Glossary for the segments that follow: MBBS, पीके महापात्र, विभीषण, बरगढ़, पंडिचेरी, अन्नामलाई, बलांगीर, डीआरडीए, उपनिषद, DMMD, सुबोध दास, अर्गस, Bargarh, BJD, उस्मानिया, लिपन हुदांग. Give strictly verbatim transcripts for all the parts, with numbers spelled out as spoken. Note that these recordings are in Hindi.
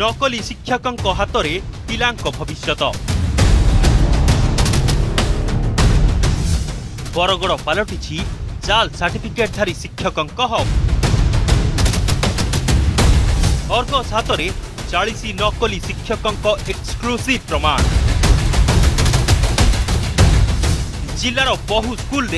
नकली शिक्षकों हाथ में पिला भविष्यत। बरगड़ पलटि जाल सर्टिफिकेटधारी शिक्षकों हक। अर्गस हाथ में चालीस नकली शिक्षकों एक्सक्लूसिव प्रमाण। जिलार बहु स्कूल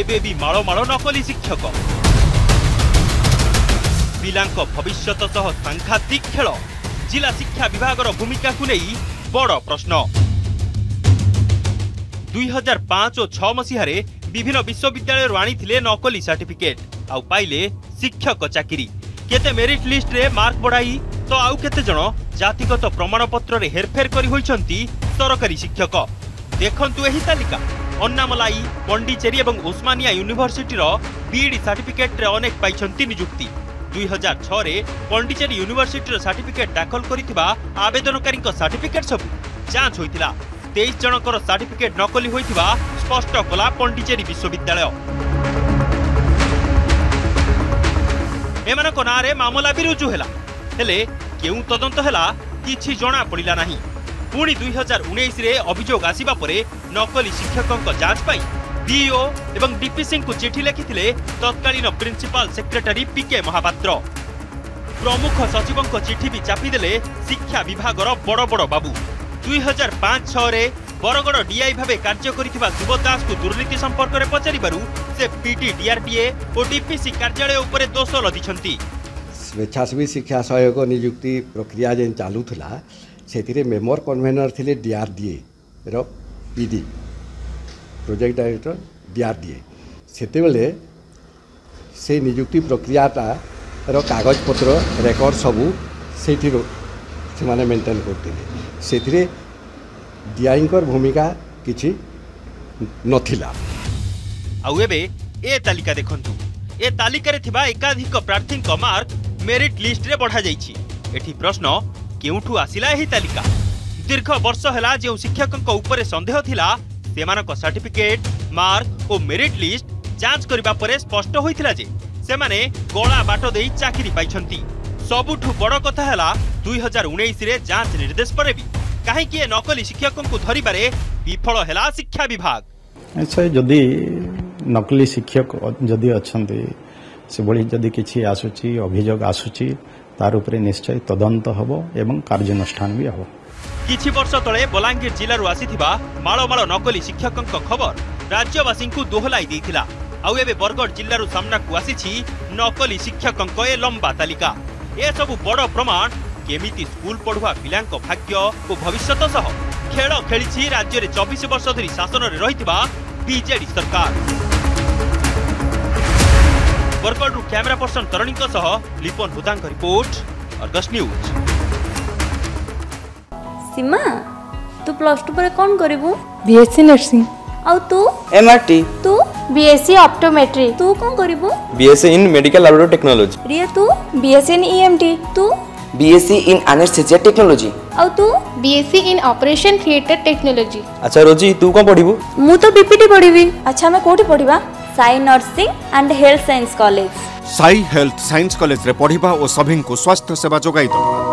एबे भी मालमाल नकली शिक्षक। पिलांक भविष्यत सह सांघातिक खेल। जिला शिक्षा विभाग भूमिका को नहीं बड़ प्रश्न। दुई हजार पांच और छ मसीह विभिन्न विश्वविद्यालय आनी नकली सर्टिफिकेट आउ पाइले शिक्षक चाकरी। केते मेरिट लिस्ट रे मार्क बढ़ाई तो आउ केते जन जातिगत प्रमाणपत्र रे हेरफेर करी होइछंती सरकारी शिक्षक। देखंतु एही तालिका। अन्नामलाई, पंडिचेरी एवं उस्मानिया यूनिवर्सिटी रो बीडी सर्टिफिकेट रे अनेक पाइछंती नियुक्ति। दो हज़ार छह रे पंडिचेरी यूनिवर्सिटी रो सर्टिफिकेट दाखल करितबा आवेदनकारी को सर्टिफिकेट सब जांच होइतिला। तेईस जनकर सर्टिफिकेट नकली होइतिबा स्पष्ट कला पंडिचेरी विश्वविद्यालय। एमानक नारे मामला भी रुजु हेला। हेले केउ तदंत हेला किछि जणा पड़िला नाही। पुणी दुई हजार उन्नीस अभियोग आसिबा परे नकली शिक्षकों जांच पाई डीओ एवं डीपी सिंह को चिठी लिखिथिले तत्कालीन प्रिंसिपाल सेक्रेटरी पीके महापात्र। प्रमुख सचिवों चिठी भी चापिदेले शिक्षा विभाग बड़ बड़ बाबू। दुई हजार पांच छः बरगड़ डीआई भावे कार्य करिथिबा सुबोध दास को दुर्नीति संपर्क में पचारिबारु से पीटी डीआरडीए और डीपीसी कार्यालय उपर दोष लदिछंती। स्वेच्छासेवी शिक्षा सहायक नियुक्ति प्रक्रिया जेन चालू थला से मेमोर कन्वेनर थे डीआरडीए रो पीडी प्रोजेक्ट डायरेक्टर डीआरडीए सेतेबेले से नियुक्ति प्रक्रियाटा रो कागज पत्र रेकर्ड सबू से मेन्टेन करते डीआई भूमिका किछि नथिला। आउ एबे ए तालिका देखंतु। ए तालिकार एकाधिक प्रार्थी मार्क मेरिट लिस्ट रे बढ़ा जाइछि। एठी प्रश्न केउठु आसिला एही तालिका। दीर्घ वर्ष हला जे शिक्षकक उपरे संदेह थिला सेमानक सर्टिफिकेट मार्क और मेरिट लिस्ट जांच करिबा परे स्पष्ट होइथिला जे सेमाने गोळा बाटो देई चाकरी पाइछंती। सबुठु बड़ कथा हला दो हज़ार उन्नीस रे जांच निर्देश परे भी काहे कि ए नकली शिक्षकक धरिबारे विफल हला शिक्षा विभाग। अच्छा जदी नकली शिक्षक जदी अछंती से बड़ी जदि किसी आसूची अभियोग आसूची तार उपरे निश्चय तदंत हम एवं कार्यानुष्ठान भी हम। किछि वर्ष तले बलांगीर जिलू आसीथिबा माळमाळ नकली शिक्षकक खबर राज्यवासी को दोहलाई देइथिला। आउ एबे बरगढ़ जिलू सामना को आसीछि नकली शिक्षकक ए लंबा तालिका। ए सबु बड़ प्रमाण केमिति स्कूल पढ़ुआ पिलांक भाग्य और भविष्यत सह खेल खेली राज्य में चौबीस वर्ष धरी शासन में रहिथिबा बीजेडी सरकार। बरगढ़ कैमरा पर्सन तरणीं सह लिपन हुदांग report अर्गस news. Seema तू प्लस टू पर कौन करिवु? BSc nursing. और तू? एमआरटी। तू? BSc optometry. तू कौन करिवु? BSc in medical laboratory technology. Riya तू? BSc in EMT. तू? BSc in anaesthesia technology. और तू? BSc in operation theatre technology. अच्छा रोजी तू कौन पढ़िवु? मु तो बीपीटी पढ़िवि। अच्छा मैं कोठी पढ़िबा? Sai nursing and health science college. Sai health science college रे पढ़िबा और सभी को स्वास्थ्य सेवा जोगाई दो।